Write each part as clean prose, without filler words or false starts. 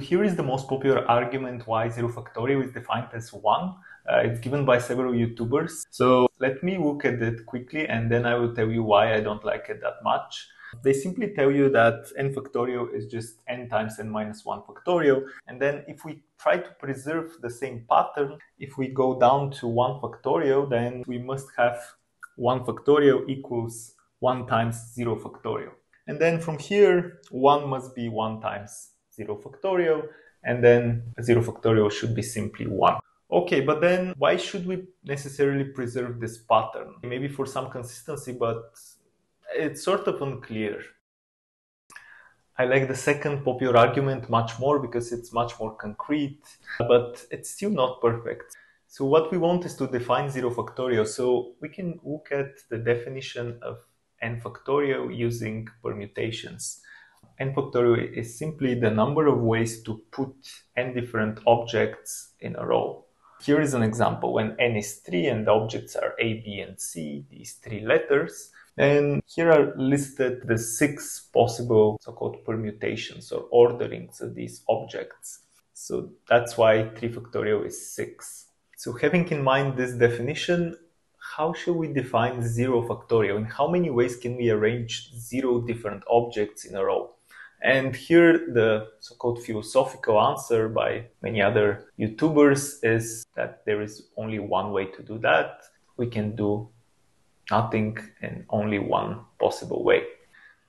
Here is the most popular argument why 0 factorial is defined as 1. It's given by several YouTubers. So let me look at it quickly and then I will tell you why I don't like it that much. They simply tell you that n factorial is just n times n minus 1 factorial. And then if we try to preserve the same pattern, if we go down to 1 factorial, then we must have 1 factorial equals 1 times 0 factorial. And then from here, 1 must be 1 times 0 factorial, and then 0 factorial should be simply 1. Okay, but then why should we necessarily preserve this pattern? Maybe for some consistency, but it's sort of unclear. I like the second popular argument much more because it's much more concrete, but it's still not perfect. So what we want is to define 0 factorial, so we can look at the definition of n factorial using permutations. N factorial is simply the number of ways to put n different objects in a row. Here is an example. When n is 3 and the objects are a, b, and c, these 3 letters, and here are listed the 6 possible so-called permutations or orderings of these objects. So that's why 3 factorial is 6. So having in mind this definition, how should we define 0 factorial? In how many ways can we arrange 0 different objects in a row? And here the so-called philosophical answer by many other YouTubers is that there is only one way to do that. We can do nothing in only one possible way.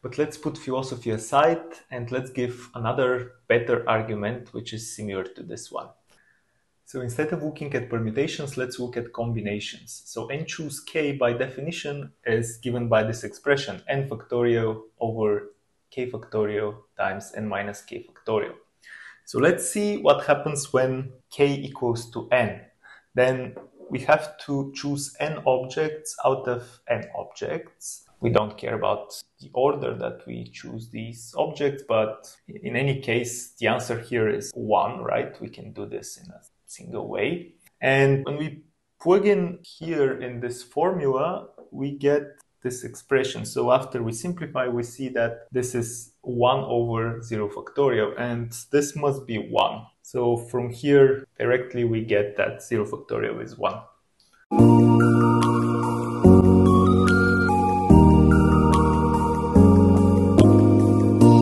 But let's put philosophy aside and let's give another better argument which is similar to this one. So instead of looking at permutations, let's look at combinations. So n choose k by definition is given by this expression, n factorial over k factorial times n minus k factorial. So let's see what happens when k equals to n. Then we have to choose n objects out of n objects. We don't care about the order that we choose these objects, but in any case, the answer here is 1, right? We can do this in a single way. And when we plug in here in this formula, we get this expression. So after we simplify, we see that this is 1 over 0 factorial, and this must be 1. So from here, directly we get that 0 factorial is 1.